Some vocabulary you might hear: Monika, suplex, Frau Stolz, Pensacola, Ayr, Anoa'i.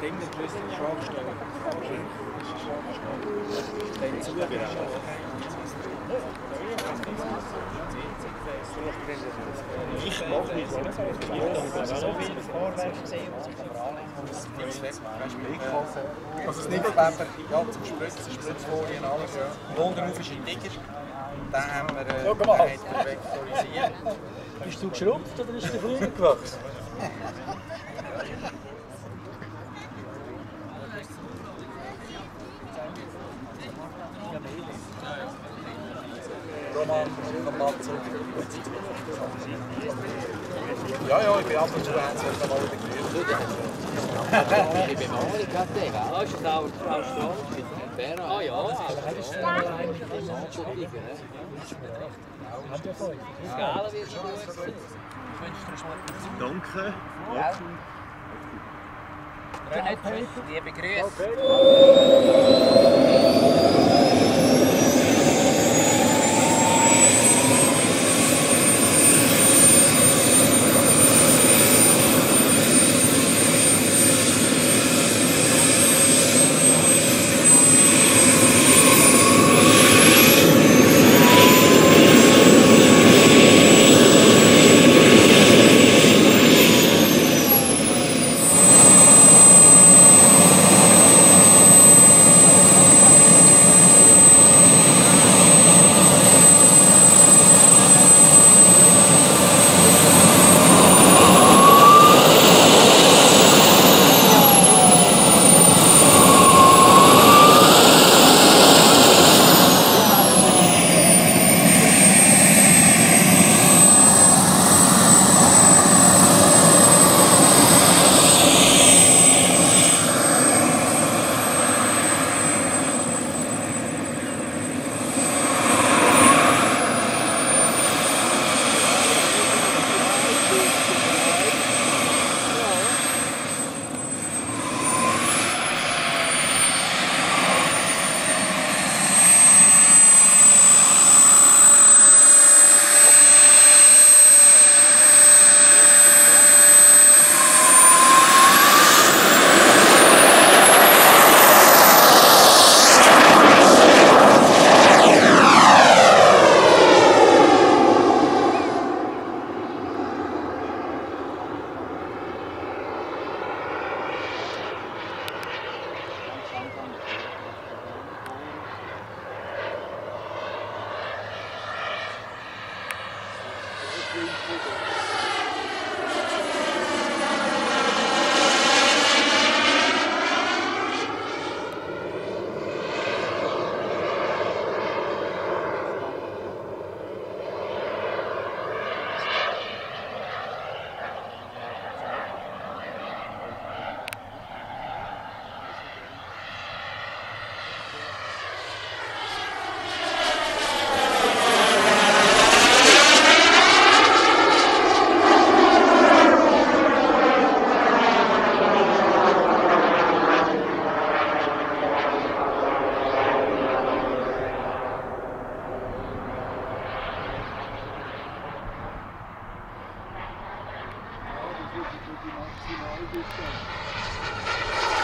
Ich mache nicht so etwas. Also das Nickelpaper, ja, zum Spritzen, Spritzfolien, alles. Unten ist ein Digger. Den haben wir vektorisiert. Bist du geschrumpft oder ist der Flieger gewachsen? Ja, ja, ich bin ab und zu eins, wenn mal wieder gerührt. Ich bin Monika, gell? Ist das auch Frau Stolz mit dem Bären? Ah ja, das ist ein Anschuldiger. Danke. Danke. Liebe Grüße. Thank you.